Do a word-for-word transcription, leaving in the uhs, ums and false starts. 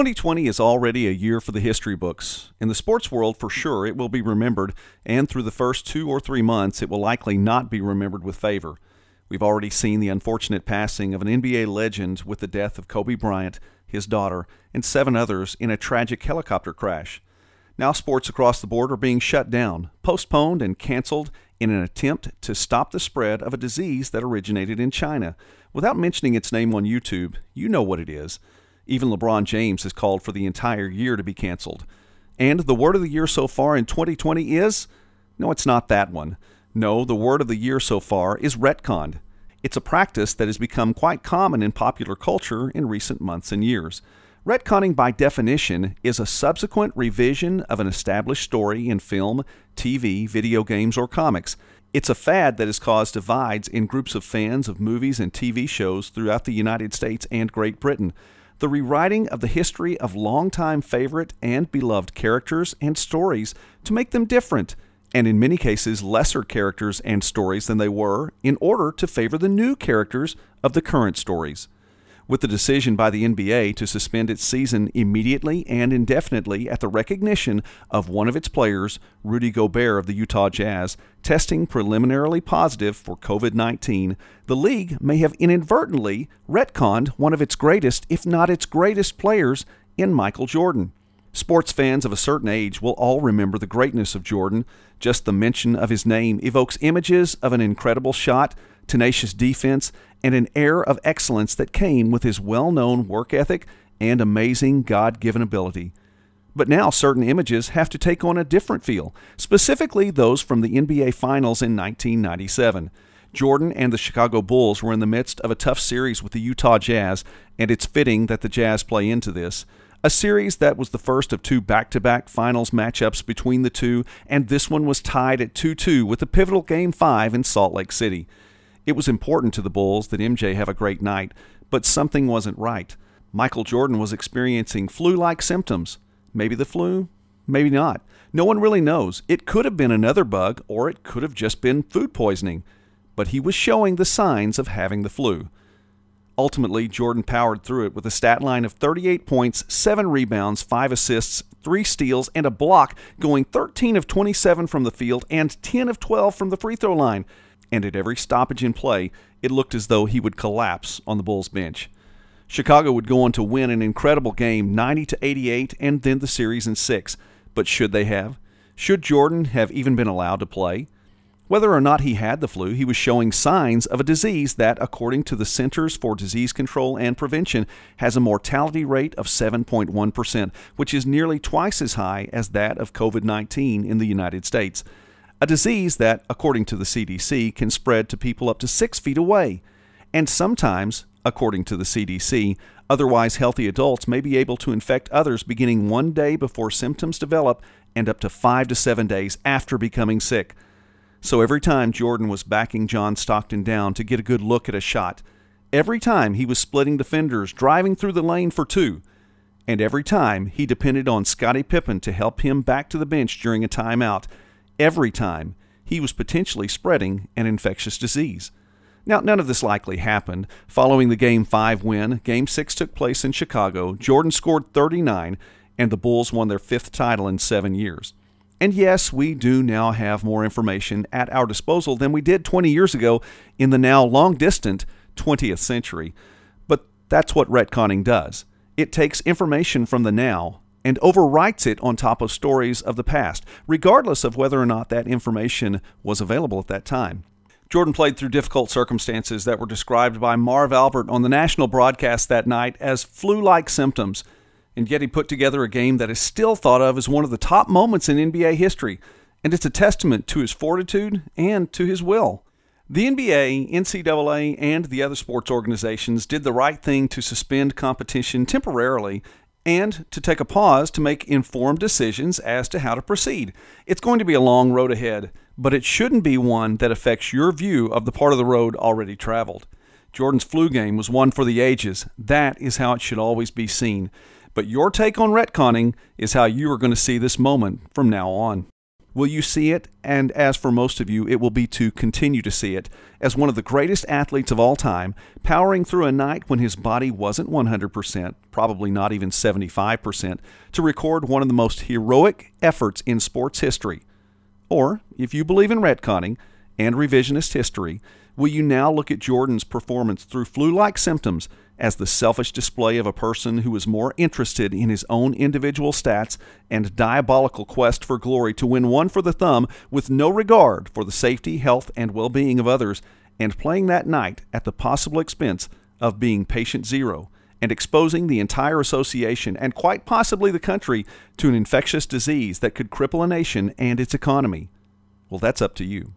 twenty twenty is already a year for the history books. In the sports world, for sure, it will be remembered, and through the first two or three months, it will likely not be remembered with favor. We've already seen the unfortunate passing of an N B A legend with the death of Kobe Bryant, his daughter, and seven others in a tragic helicopter crash. Now sports across the board are being shut down, postponed, and canceled in an attempt to stop the spread of a disease that originated in China. Without mentioning its name on YouTube, you know what it is. Even LeBron James has called for the entire year to be canceled. And the word of the year so far in twenty twenty is? No, it's not that one. No, the word of the year so far is retconned. It's a practice that has become quite common in popular culture in recent months and years. Retconning, by definition, is a subsequent revision of an established story in film, T V, video games, or comics. It's a fad that has caused divides in groups of fans of movies and T V shows throughout the United States and Great Britain. The rewriting of the history of longtime favorite and beloved characters and stories to make them different, and in many cases lesser characters and stories than they were, in order to favor the new characters of the current stories. With the decision by the N B A to suspend its season immediately and indefinitely at the recognition of one of its players, Rudy Gobert of the Utah Jazz, testing preliminarily positive for COVID nineteen, the league may have inadvertently retconned one of its greatest, if not its greatest, players in Michael Jordan. Sports fans of a certain age will all remember the greatness of Jordan. Just the mention of his name evokes images of an incredible shot, tenacious defense, and an air of excellence that came with his well-known work ethic and amazing God-given ability. But now certain images have to take on a different feel, specifically those from the N B A Finals in nineteen ninety-seven. Jordan and the Chicago Bulls were in the midst of a tough series with the Utah Jazz, and it's fitting that the Jazz play into this. A series that was the first of two back-to-back finals matchups between the two, and this one was tied at two two with a pivotal Game five in Salt Lake City. It was important to the Bulls that M J have a great night, but something wasn't right. Michael Jordan was experiencing flu-like symptoms. Maybe the flu, maybe not. No one really knows. It could have been another bug, or it could have just been food poisoning. But he was showing the signs of having the flu. Ultimately, Jordan powered through it with a stat line of thirty-eight points, seven rebounds, five assists, three steals, and a block, going thirteen of twenty-seven from the field and ten of twelve from the free throw line. And at every stoppage in play, it looked as though he would collapse on the Bulls bench. Chicago would go on to win an incredible game, ninety to eighty-eight, and then the series in six. But should they have? Should Jordan have even been allowed to play? Whether or not he had the flu, he was showing signs of a disease that, according to the Centers for Disease Control and Prevention, has a mortality rate of seven point one percent, which is nearly twice as high as that of COVID nineteen in the United States. A disease that, according to the C D C, can spread to people up to six feet away. And sometimes, according to the C D C, otherwise healthy adults may be able to infect others beginning one day before symptoms develop and up to five to seven days after becoming sick. So every time Jordan was backing John Stockton down to get a good look at a shot, every time he was splitting defenders, driving through the lane for two, and every time he depended on Scottie Pippen to help him back to the bench during a timeout, every time he was potentially spreading an infectious disease. Now, none of this likely happened. Following the Game five win, Game six took place in Chicago. Jordan scored thirty-nine, and the Bulls won their fifth title in seven years. And yes, we do now have more information at our disposal than we did twenty years ago in the now long-distant twentieth century. But that's what retconning does. It takes information from the now and overwrites it on top of stories of the past, regardless of whether or not that information was available at that time. Jordan played through difficult circumstances that were described by Marv Albert on the national broadcast that night as flu-like symptoms, and yet he put together a game that is still thought of as one of the top moments in N B A history, and it's a testament to his fortitude and to his will. The N B A, N C double A, and the other sports organizations did the right thing to suspend competition temporarily and to take a pause to make informed decisions as to how to proceed. It's going to be a long road ahead, but it shouldn't be one that affects your view of the part of the road already traveled. Jordan's flu game was one for the ages. That is how it should always be seen. But your take on retconning is how you are going to see this moment from now on. Will you see it? And as for most of you, it will be to continue to see it as one of the greatest athletes of all time, powering through a night when his body wasn't one hundred percent, probably not even seventy-five percent, to record one of the most heroic efforts in sports history. Or, if you believe in retconning and revisionist history, will you now look at Jordan's performance through flu-like symptoms as the selfish display of a person who was more interested in his own individual stats and diabolical quest for glory to win one for the thumb with no regard for the safety, health, and well-being of others, and playing that night at the possible expense of being patient zero and exposing the entire association and quite possibly the country to an infectious disease that could cripple a nation and its economy? Well, that's up to you.